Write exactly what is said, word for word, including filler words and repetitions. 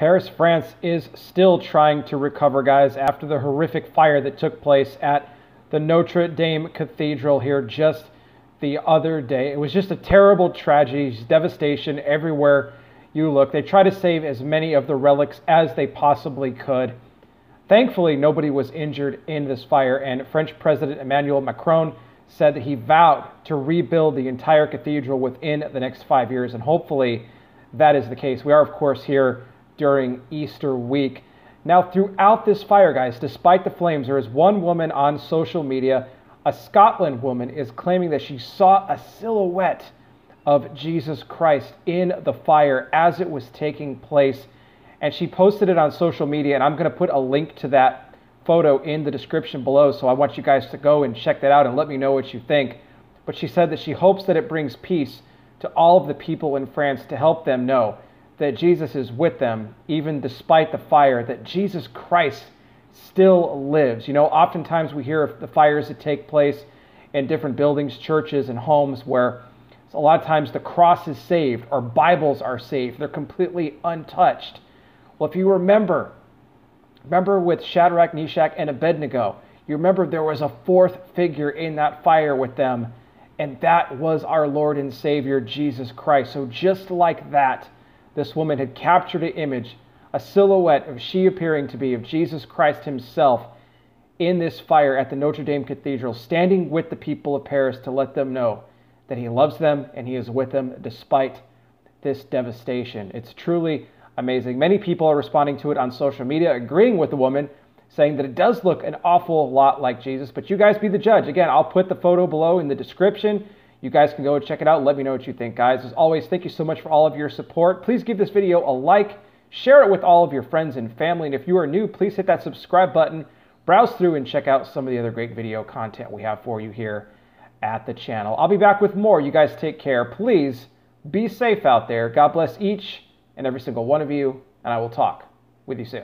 Paris, France is still trying to recover, guys, after the horrific fire that took place at the Notre Dame Cathedral here just the other day. It was just a terrible tragedy, devastation everywhere you look. They tried to save as many of the relics as they possibly could. Thankfully, nobody was injured in this fire, and French President Emmanuel Macron said that he vowed to rebuild the entire cathedral within the next five years, and hopefully that is the case. We are, of course, here during Easter week. Now, throughout this fire, guys, despite the flames, there is one woman on social media, a Scotland woman, is claiming that she saw a silhouette of Jesus Christ in the fire as it was taking place, and she posted it on social media, and I'm going to put a link to that photo in the description below, so I want you guys to go and check that out and let me know what you think. But she said that she hopes that it brings peace to all of the people in France, to help them know that Jesus is with them, even despite the fire, that Jesus Christ still lives. You know, oftentimes we hear of the fires that take place in different buildings, churches, and homes, where a lot of times the cross is saved or Bibles are saved. They're completely untouched. Well, if you remember, Remember with Shadrach, Neshach, and Abednego, you remember there was a fourth figure in that fire with them, and that was our Lord and Savior, Jesus Christ. So just like that, this woman had captured an image, a silhouette of she appearing to be of Jesus Christ himself in this fire at the Notre Dame Cathedral, standing with the people of Paris to let them know that he loves them and he is with them despite this devastation. It's truly amazing. Many people are responding to it on social media, agreeing with the woman, saying that it does look an awful lot like Jesus, but you guys be the judge. Again, I'll put the photo below in the description. You guys can go and check it out and let me know what you think, guys. As always, thank you so much for all of your support. Please give this video a like, share it with all of your friends and family, and if you are new, please hit that subscribe button, browse through and check out some of the other great video content we have for you here at the channel. I'll be back with more. You guys take care. Please be safe out there. God bless each and every single one of you, and I will talk with you soon.